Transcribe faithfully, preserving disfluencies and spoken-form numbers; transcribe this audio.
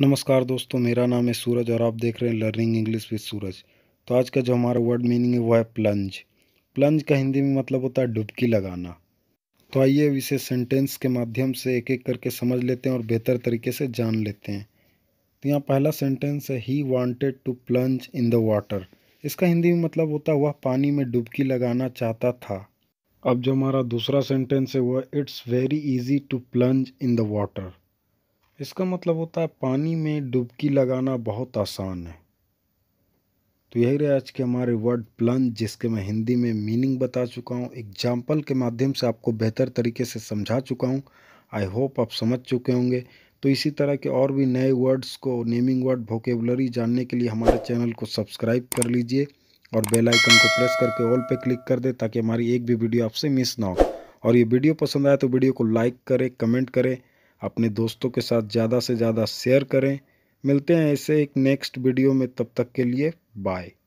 नमस्कार दोस्तों, मेरा नाम है सूरज और आप देख रहे हैं लर्निंग इंग्लिश विद सूरज। तो आज का जो हमारा वर्ड मीनिंग है वह है प्लंज। प्लंज का हिंदी में मतलब होता है डुबकी लगाना। तो आइए इसे सेंटेंस के माध्यम से एक एक करके समझ लेते हैं और बेहतर तरीके से जान लेते हैं। तो यहाँ पहला सेंटेंस है he wanted to plunge in the water. इसका हिंदी में मतलब होता है वह पानी में डुबकी लगाना चाहता था। अब जो हमारा दूसरा सेंटेंस है वह it's very easy to plunge in the water. इसका मतलब होता है पानी में डुबकी लगाना बहुत आसान है। तो यही रहे आज के हमारे वर्ड प्लंज, जिसके मैं हिंदी में मीनिंग बता चुका हूँ, एग्जाम्पल के माध्यम से आपको बेहतर तरीके से समझा चुका हूँ। आई होप आप समझ चुके होंगे। तो इसी तरह के और भी नए वर्ड्स को, नेमिंग वर्ड, वोकेबुलरी जानने के लिए हमारे चैनल को सब्सक्राइब कर लीजिए और बेल आइकन को प्रेस करके ऑल पे क्लिक कर दें ताकि हमारी एक भी वीडियो आपसे मिस ना हो। और ये वीडियो पसंद आए तो वीडियो को लाइक करें, कमेंट करें, अपने दोस्तों के साथ ज़्यादा से ज़्यादा शेयर करें। मिलते हैं ऐसे एक नेक्स्ट वीडियो में, तब तक के लिए बाय।